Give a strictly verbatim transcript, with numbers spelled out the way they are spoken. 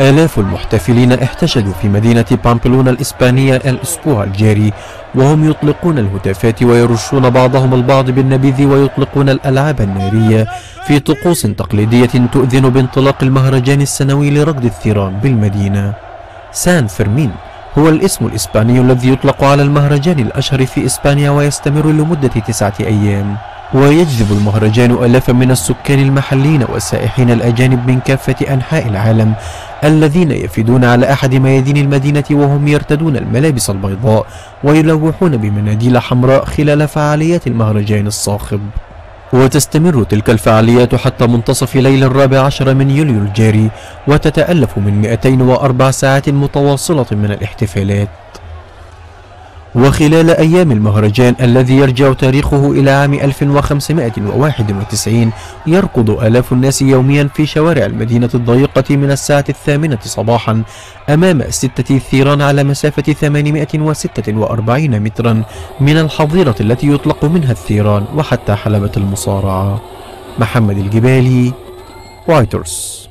آلاف المحتفلين احتشدوا في مدينة بامبلونا الإسبانية الأسبوع الجاري، وهم يطلقون الهتافات ويرشون بعضهم البعض بالنبيذ ويطلقون الألعاب النارية في طقوس تقليدية تؤذن بانطلاق المهرجان السنوي لركض الثيران بالمدينة. سان فيرمين هو الاسم الإسباني الذي يطلق على المهرجان الأشهر في إسبانيا ويستمر لمدة تسعة أيام، ويجذب المهرجان آلافا من السكان المحليين والسائحين الأجانب من كافة أنحاء العالم الذين يفدون على أحد ميادين المدينة وهم يرتدون الملابس البيضاء ويلوحون بمناديل حمراء خلال فعاليات المهرجان الصاخب. وتستمر تلك الفعاليات حتى منتصف ليلة الرابع عشر من يوليو الجاري، وتتألف من مئتين وأربع ساعات متواصلة من الاحتفالات. وخلال أيام المهرجان الذي يرجع تاريخه إلى عام ألف وخمسمئة وواحد وتسعين يركض آلاف الناس يوميا في شوارع المدينة الضيقة من الساعة الثامنة صباحا أمام ستة الثيران على مسافة ثمانمئة وستة وأربعين مترا من الحظيرة التي يطلق منها الثيران وحتى حلبة المصارعة. محمد الجبالي، رايترز.